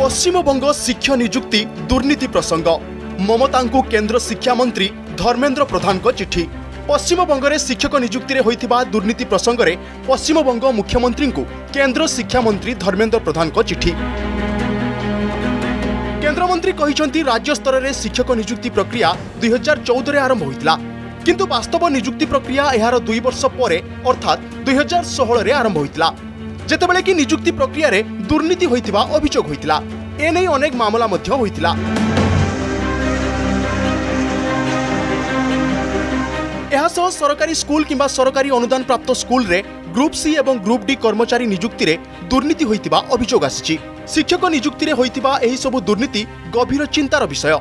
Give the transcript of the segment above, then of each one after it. पश्चिमबंग शिक्षा नियुक्ति दुर्नीति प्रसंग ममता को केंद्र शिक्षा मंत्री धर्मेंद्र प्रधान को चिठी। पश्चिमबंग में शिक्षक नियुक्ति रे होइथिबा दुर्नीति प्रसंग रे पश्चिमबंग मुख्यमंत्री को केंद्र शिक्षा मंत्री धर्मेंद्र प्रधान को चिठी। केंद्र मंत्री कहिसेंती राज्य स्तर में शिक्षक नियुक्ति प्रक्रिया 2014 आरंभ होइतिला, किंतु वास्तव नियुक्ति प्रक्रिया एहार 2 वर्ष परे अर्थात 2016 रे आरंभ होइतिला, जेतेबेले कि नियुक्ति प्रक्रिया रे दुर्नीति होइतिबा अभियोग होइतिला। एने अनेक मामला मध्य होइतिला। एहासह सरकारी स्कूल किंबा सरकारी अनुदान प्राप्त स्कूल रे ग्रुप सी एवं ग्रुप डी कर्मचारी नियुक्ति रे दुर्नीति होइतिबा अभियोग आसीछि। शिक्षक नियुक्ति रे होइतिबा एही सब दुर्नीति गभीर चिंतार विषय,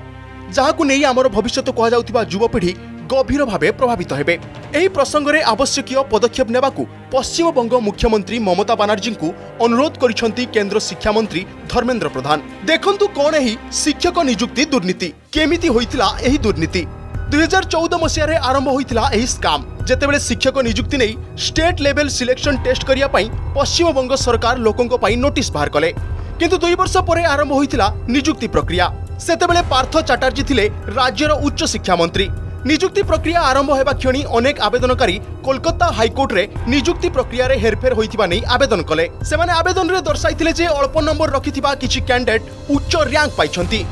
जहाकु नेई आमर भविष्यत कह जाउतिबा युवपीढ़ी गभीर भावे प्रभावित हेबे। एही प्रसंग रे आवश्यकीय पदक्षेप नेबाकू पश्चिमबंग मुख्यमंत्री ममता बानर्जी को अनुरोध करिसेंती केंद्र शिक्षा मंत्री धर्मेंद्र प्रधान। देखंतु कोन एही शिक्षक नियुक्ति दुर्नीति केमिति होइतिला। एही दुर्नीति 2014 मसीह आरंभ होइतिला। एही स्काम जेतेबेले शिक्षक नियुक्ति नै स्टेट लेवल सिलेक्शन टेस्ट करिया पई पश्चिमबंग सरकार लोकंक पई नोटिस बाहर कले, किंतु 2 वर्ष परे आरंभ होइतिला नियुक्ति प्रक्रिया। सेतेबेले पार्थ चटर्जी थिले राज्यर उच्च शिक्षा मंत्री। नियुक्ति प्रक्रिया आरंभ होगा क्षणी अनेक आवेदनकारी कोलकाता हाई कोर्ट रे नियुक्ति प्रक्रिया रे हेरफेर होइतिबा नै आवेदन कले। सेमाने आवेदन रे दर्शाइथिले जे अल्प नंबर रखिथिबा किछि कैंडिडेट उच्च रैंक पाइछन्ति,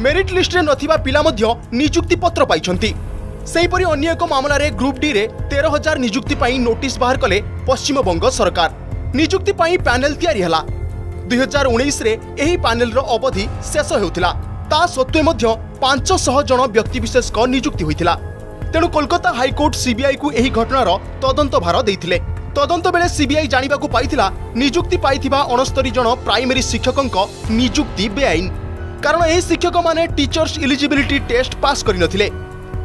मेरिट लिस्ट रे नथिबा पिला मध्य नियुक्ति पत्र पाइछन्ति। सेहि परि अन्य एक मामला रे ग्रुप डी रे 13,000 नियुक्ति पई नोटिस बाहर कले पश्चिम बंग सरकार। नियुक्ति पई पैनल तयारी हला। 2019 रे एही पैनल रो अवधि शेष हेउथिला। ता सत्वे मध्य 500 जन व्यक्तिविशेष नियुक्ति होइतिला। तेणु कोलकाता हाईकोर्ट सीबीआई को यह घटनार तदंत भार देइथिले। तदंत बेले सीबीआई जानिबा को पाइथिला नियुक्ति पाइथिबा 69 जन प्राइमरी शिक्षकंक नियुक्ति बेआईन, कारण एही शिक्षक माने टीचर्स इलिजिबिलिटी टेस्ट पास करिनथिले।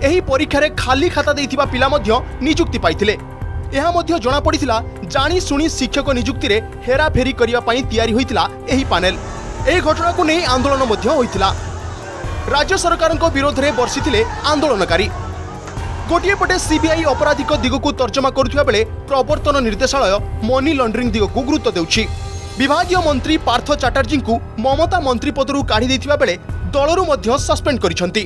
एही परीक्षा रे खाली खाता देइथिबा पिला मध्य नियुक्ति पाइथिले। एहा मध्य जणा पड़िथिला जानी सुनी शिक्षक नियुक्ति रे हेराफेरी करिया पई तयारी होइतिला एही पैनल। एही घटना को नै आंदोलन मध्य होइतिला। राज्य सरकार विरोध में बर्षिथिले आंदोलनकारी। गोटे पटे सीबीआई अपराधिक दिगक तर्जमा करुवा बेले प्रवर्तन निर्देशालय मनी लंड्रिंग दिगक गुरुत्व देउछि। विभागीय मंत्री पार्थ चटर्जी को ममता मंत्री पदरू काढ़ी देथिबा बेले दलरू मध्य सस्पेंड करिसेंती।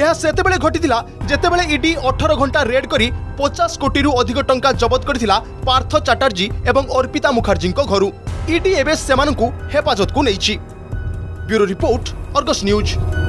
एहा सेतेबेले घटितिला जेतेबेले ईडी 18 घंटा रेड करी 50 कोटी रु अधिक टंका जब्त करथिला पार्थ चटर्जी एवं अर्पिता मुखर्जी घरू। ईडी एबे सेमानकु हेफाजत को नैछि। Bureau report, Argus news.